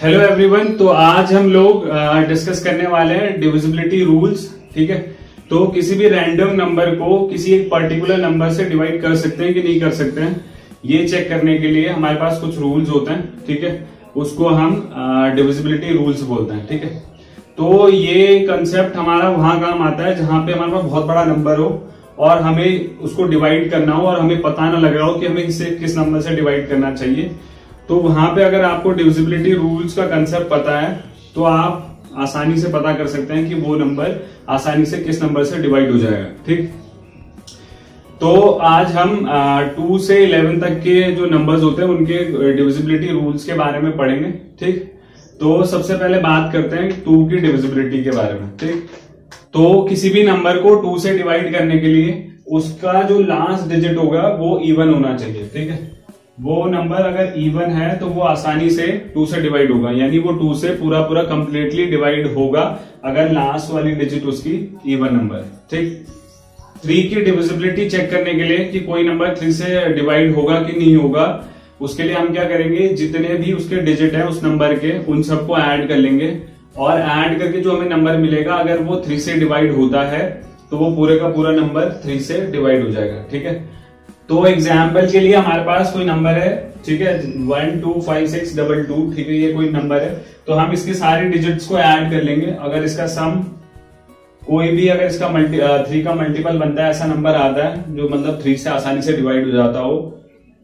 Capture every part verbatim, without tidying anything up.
Hello everyone, तो आज हम लोग डिस्कस करने वाले हैं डिविजिबिलिटी रूल्स। ठीक है, तो किसी भी रैंडम नंबर को किसी एक पर्टिकुलर नंबर से डिवाइड कर सकते हैं कि नहीं कर सकते हैं, ये चेक करने के लिए हमारे पास कुछ रूल्स होते हैं। ठीक है, उसको हम डिविजिबिलिटी रूल्स बोलते हैं। ठीक है, तो ये कंसेप्ट हमारा वहां काम आता है जहां पे हमारे पास बहुत बड़ा नंबर हो और हमें उसको डिवाइड करना हो और हमें पता ना लगा हो कि हमें इसे किस नंबर से डिवाइड करना चाहिए। तो वहां पे अगर आपको डिविजिबिलिटी रूल्स का कंसेप्ट पता है तो आप आसानी से पता कर सकते हैं कि वो नंबर आसानी से किस नंबर से डिवाइड हो जाएगा। ठीक, तो आज हम टू से इलेवन तक के जो नंबर्स होते हैं उनके डिविजिबिलिटी रूल्स के बारे में पढ़ेंगे। ठीक, तो सबसे पहले बात करते हैं टू की डिविजिबिलिटी के बारे में। ठीक, तो किसी भी नंबर को टू से डिवाइड करने के लिए उसका जो लास्ट डिजिट होगा वो इवन होना चाहिए। ठीक है, वो नंबर अगर इवन है तो वो आसानी से टू से डिवाइड होगा, यानी वो टू से पूरा पूरा कंप्लीटली डिवाइड होगा अगर लास्ट वाली डिजिट उसकी इवन नंबर। ठीक, थ्री की डिविजिबिलिटी चेक करने के लिए कि कोई नंबर थ्री से डिवाइड होगा कि नहीं होगा, उसके लिए हम क्या करेंगे, जितने भी उसके डिजिट है उस नंबर के उन सबको ऐड कर लेंगे और ऐड करके जो हमें नंबर मिलेगा अगर वो थ्री से डिवाइड होता है तो वो पूरे का पूरा नंबर थ्री से डिवाइड हो जाएगा। ठीक है, तो एग्जाम्पल के लिए हमारे पास कोई नंबर है, ठीक है, one two five six double two. ठीक है, ये कोई नंबर है तो हम इसके सारे डिजिट्स को ऐड कर लेंगे। अगर इसका सम कोई भी अगर इसका मल्टी थ्री का मल्टीपल बनता है, ऐसा नंबर आता है जो मतलब थ्री से आसानी से डिवाइड हो जाता हो,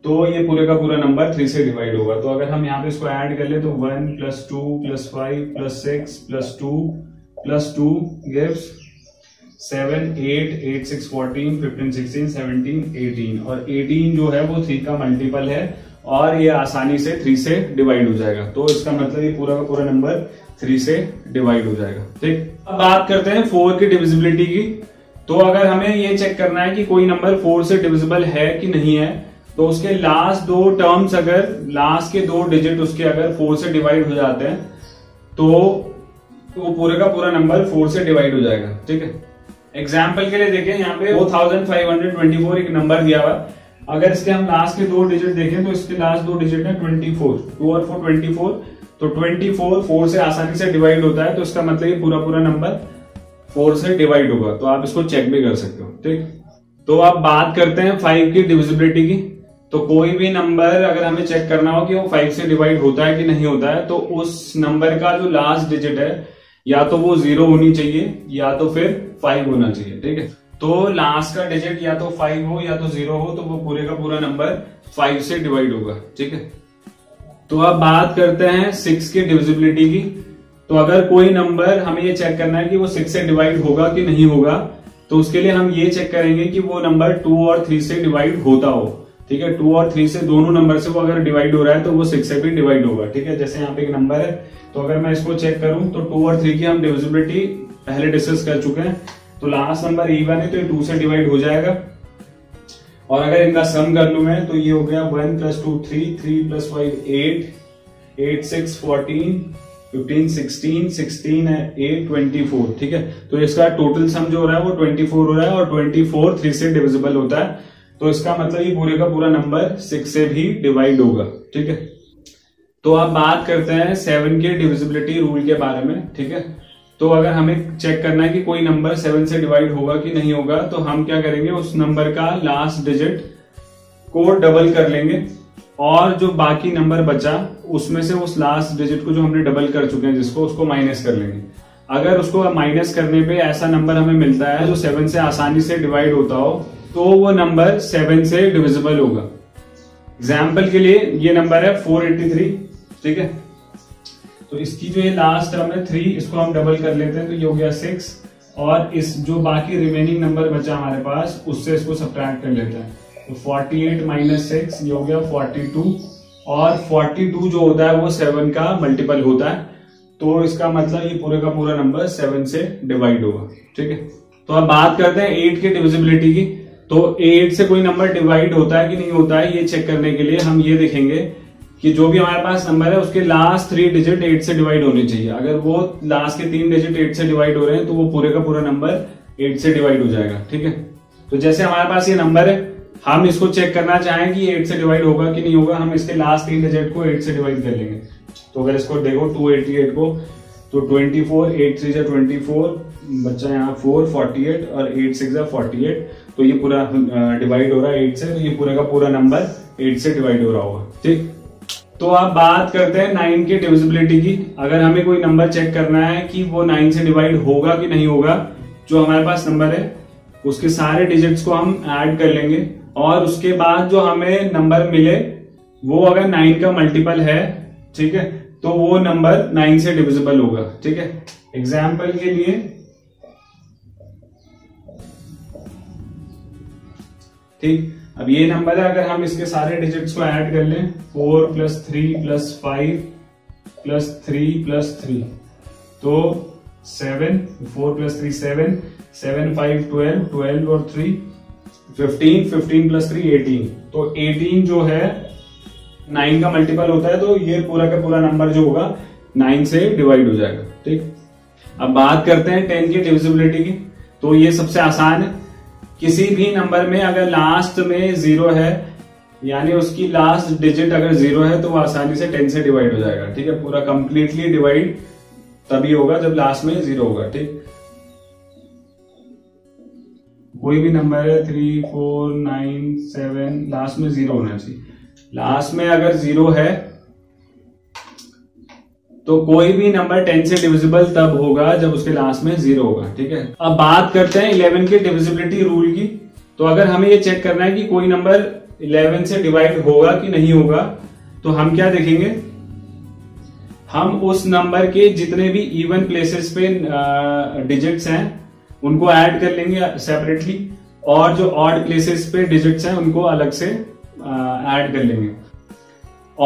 तो ये पूरे का पूरा नंबर थ्री से डिवाइड होगा। तो अगर हम यहाँ पे इसको ऐड कर ले तो one plus two plus five plus six plus two plus two gives seven, eight, eight six fourteen, fifteen sixteen, seventeen, eighteen, और एटीन जो है वो थ्री का मल्टीपल है और ये आसानी से थ्री से डिवाइड हो जाएगा। तो इसका मतलब ये पूरा का पूरा नंबर थ्री से डिवाइड हो जाएगा। ठीक, अब बात करते हैं फोर की डिविजिबिलिटी की। तो अगर हमें ये चेक करना है कि कोई नंबर फोर से डिविजिबल है कि नहीं है, तो उसके लास्ट दो टर्म्स अगर लास्ट के दो डिजिट उसके अगर फोर से डिवाइड हो जाते हैं तो वो पूरे का पूरा नंबर फोर से डिवाइड हो जाएगा। ठीक है, एग्जाम्पल के लिए देखें यहाँ पे four thousand five hundred twenty four एक नंबर दिया हुआ। अगर इसके हम लास्ट के दो डिजिट देखें तो इसके लास्ट दो डिजिट है ट्वेंटी फोर, टू और फोर ट्वेंटी फोर, तो ट्वेंटी फोर फोर से आसानी से डिवाइड होता है तो इसका मतलब ये पूरा पूरा नंबर फोर से डिवाइड होगा। तो आप इसको चेक भी कर सकते हो। ठीक, तो आप बात करते हैं फाइव की डिविजिबिलिटी की। तो कोई भी नंबर अगर हमें चेक करना हो कि वो फाइव से डिवाइड होता है कि नहीं होता है, तो उस नंबर का जो लास्ट डिजिट है या तो वो जीरो होनी चाहिए या तो फिर फाइव होना चाहिए। ठीक है, तो लास्ट का डिजिट या तो फाइव हो या तो जीरो हो, तो वो पूरे का पूरा नंबर फाइव से डिवाइड होगा। ठीक है, तो अब बात करते हैं सिक्स की डिविजिबिलिटी की। तो अगर कोई नंबर हमें ये चेक करना है कि वो सिक्स से डिवाइड होगा कि नहीं होगा, तो उसके लिए हम ये चेक करेंगे कि वो नंबर टू और थ्री से डिवाइड होता हो। ठीक है, टू और थ्री से दोनों नंबर से वो अगर डिवाइड हो रहा है तो वो सिक्स से भी डिवाइड होगा। ठीक है, जैसे यहाँ पे एक नंबर है तो अगर मैं इसको चेक करूं तो टू और थ्री की हम डिविजिबिलिटी पहले डिस्कस कर चुके हैं। तो लास्ट नंबर इवन है तो ये टू से डिवाइड हो जाएगा और अगर इनका सम कर लू मैं तो ये हो गया one plus two three, three plus five eight, eight six fourteen, fifteen sixteen, sixteen eight twenty four. ठीक है, तो इसका टोटल सम जो हो रहा है वो ट्वेंटी फोर हो रहा है और ट्वेंटी फोर थ्री से डिविजिबल होता है तो इसका मतलब ये पूरे का पूरा नंबर सिक्स से भी डिवाइड होगा। ठीक है, तो आप बात करते हैं सेवन के डिविजिबिलिटी रूल के बारे में। ठीक है, तो अगर हमें चेक करना है कि कोई नंबर सेवन से डिवाइड होगा कि नहीं होगा, तो हम क्या करेंगे, उस नंबर का लास्ट डिजिट को डबल कर लेंगे और जो बाकी नंबर बचा उसमें से उस लास्ट डिजिट को जो हमने डबल कर चुके हैं जिसको, उसको माइनस कर लेंगे। अगर उसको माइनस करने पे ऐसा नंबर हमें मिलता है जो सेवन से आसानी से डिवाइड होता हो तो वो नंबर सेवन से डिविजिबल होगा। एग्जाम्पल के लिए ये नंबर है फोर एटी थ्री। ठीक है, तो इसकी जो ये लास्ट टर्म है थ्री, इसको हम डबल कर लेते हैं तो ये हो गया सिक्स और इस जो बाकी रिमेनिंग नंबर बचा हमारे पास उससे इसको सब्ट्रैक्ट कर लेते हैं तो फोर्टी एट माइनस सिक्स ये हो गया फोर्टी टू और फोर्टी टू जो होता है वो सेवन का मल्टीपल होता है तो इसका मतलब ये पूरे का पूरा नंबर सेवन से डिवाइड होगा। ठीक है, तो अब बात करते हैं एट की डिविजिबिलिटी की। तो एट से कोई नंबर डिवाइड होता है कि नहीं होता है, ये चेक करने के लिए हम ये देखेंगे कि जो भी हमारे पास नंबर है उसके लास्ट थ्री डिजिट एट से डिवाइड होने चाहिए। अगर वो लास्ट के तीन डिजिट एट से डिवाइड हो रहे हैं तो वो पूरे का पूरा नंबर एट से डिवाइड हो जाएगा। ठीक है, तो जैसे हमारे पास ये नंबर है, हम इसको चेक करना चाहें कि एट से डिवाइड होगा कि नहीं होगा, हम इसके लास्ट तीन डिजिट को एट से डिवाइड कर लेंगे तो अगर इसको देखो दो सौ अट्ठासी को तो चौबीस, एट थ्री जा ट्वेंटी फोर बच्चा यहाँ फोर, अड़तालीस और एट सिक्स जा अड़तालीस। तो ये पूरा डिवाइड हो रहा है एट से, तो ये पूरा का पूरा नंबर एट से डिवाइड हो रहा होगा। ठीक, तो आप बात करते हैं नाइन की डिविजिबिलिटी की। अगर हमें कोई नंबर चेक करना है कि वो नाइन से डिवाइड होगा कि नहीं होगा, जो हमारे पास नंबर है उसके सारे डिजिट्स को हम ऐड कर लेंगे और उसके बाद जो हमें नंबर मिले वो अगर नाइन का मल्टीपल है, ठीक है, तो वो नंबर नाइन से डिविजिबल होगा। ठीक है, एग्जाम्पल के लिए, ठीक, अब ये नंबर है, अगर हम इसके सारे डिजिट्स को ऐड कर लें four plus three plus five plus three plus three तो seven, four plus three seven, seven five twelve, twelve और three fifteen, fifteen plus three eighteen. तो एटीन जो है नाइन का मल्टीपल होता है, तो ये पूरा का पूरा नंबर जो होगा नाइन से डिवाइड हो जाएगा। ठीक, अब बात करते हैं टेन की डिविजिबिलिटी की। तो ये सबसे आसान है, किसी भी नंबर में अगर लास्ट में जीरो है यानी उसकी लास्ट डिजिट अगर जीरो है तो वो आसानी से टेन से डिवाइड हो जाएगा। ठीक है, पूरा कंप्लीटली डिवाइड तभी होगा जब लास्ट में जीरो होगा। ठीक, कोई भी नंबर है three four nine seven, last में जीरो होना चाहिए। लास्ट में अगर जीरो है तो कोई भी नंबर टेन से डिविजिबल तब होगा जब उसके लास्ट में जीरो होगा। ठीक है, अब बात करते हैं इलेवन के डिविजिबिलिटी रूल की। तो अगर हमें ये चेक करना है कि कोई नंबर इलेवन से डिवाइड होगा कि नहीं होगा, तो हम क्या देखेंगे, हम उस नंबर के जितने भी इवन प्लेसेस पे डिजिट्स हैं उनको ऐड कर लेंगे सेपरेटली, और जो ऑड प्लेसेस पे डिजिट्स हैं उनको अलग से ऐड कर लेंगे,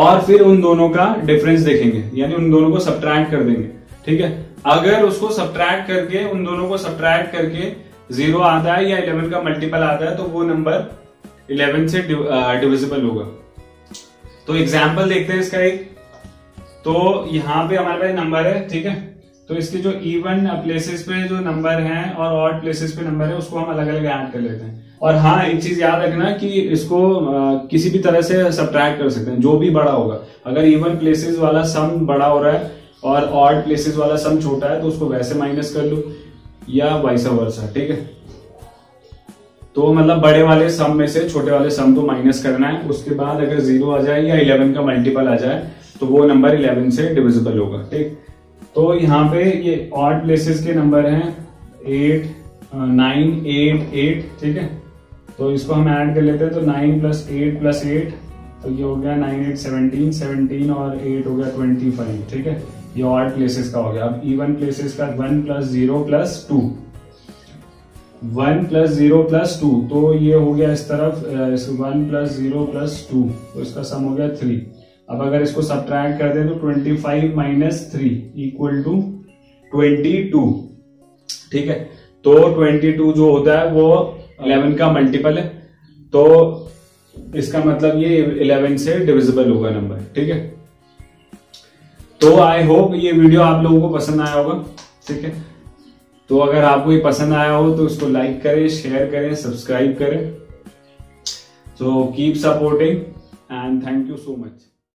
और फिर उन दोनों का डिफरेंस देखेंगे, यानी उन दोनों को सब्ट्रैक्ट कर देंगे। ठीक है, अगर उसको सब्ट्रैक्ट करके, उन दोनों को सब्ट्रैक्ट करके जीरो आता है या इलेवन का मल्टीपल आता है, तो वो नंबर इलेवन से डिविजिबल होगा। तो एग्जाम्पल देखते हैं इसका एक। तो यहाँ पे हमारे पास नंबर है, ठीक है, तो इसके जो इवन प्लेसेस पे जो नंबर हैं और ऑड प्लेसेस पे नंबर है उसको हम अलग अलग ऐड कर लेते हैं। और हाँ, एक चीज याद रखना कि इसको आ, किसी भी तरह से सब्ट्रैक्ट कर सकते हैं, जो भी बड़ा होगा। अगर इवन प्लेसेस वाला सम बड़ा हो रहा है और ऑड प्लेसेस वाला सम छोटा है तो उसको वैसे माइनस कर लो या वाइस वर्सा। ठीक है, तो मतलब बड़े वाले सम में से छोटे वाले सम को माइनस करना है, उसके बाद अगर जीरो आ जाए या इलेवन का मल्टीपल आ जाए तो वो नंबर इलेवन से डिविजिबल होगा। ठीक, तो यहाँ पे ये ऑड प्लेसेस के नंबर हैं एट, नाइन, एट, एट। ठीक है, तो इसको हम ऐड कर लेते हैं, तो nine plus eight plus eight, तो ये हो गया नाइन एट सेवनटीन, सेवनटीन और एट हो गया ट्वेंटी फाइव। ठीक है, ये ऑड प्लेसेस का हो गया। अब इवन प्लेसेस का one plus zero plus two, one plus zero plus two, तो ये हो गया इस तरफ one plus zero plus two, तो इसका सम हो गया थ्री। अब अगर इसको सब्ट्रैक्ट कर दें तो twenty five minus three equal to twenty two. ठीक है, तो ट्वेंटी टू जो होता है वो इलेवन का मल्टीपल है, तो इसका मतलब ये इलेवन से डिविजिबल होगा नंबर। ठीक है, तो आई होप ये वीडियो आप लोगों को पसंद आया होगा। ठीक है, तो अगर आपको ये पसंद आया हो तो इसको लाइक करें, शेयर करें, सब्सक्राइब करें। So keep supporting and thank you so much.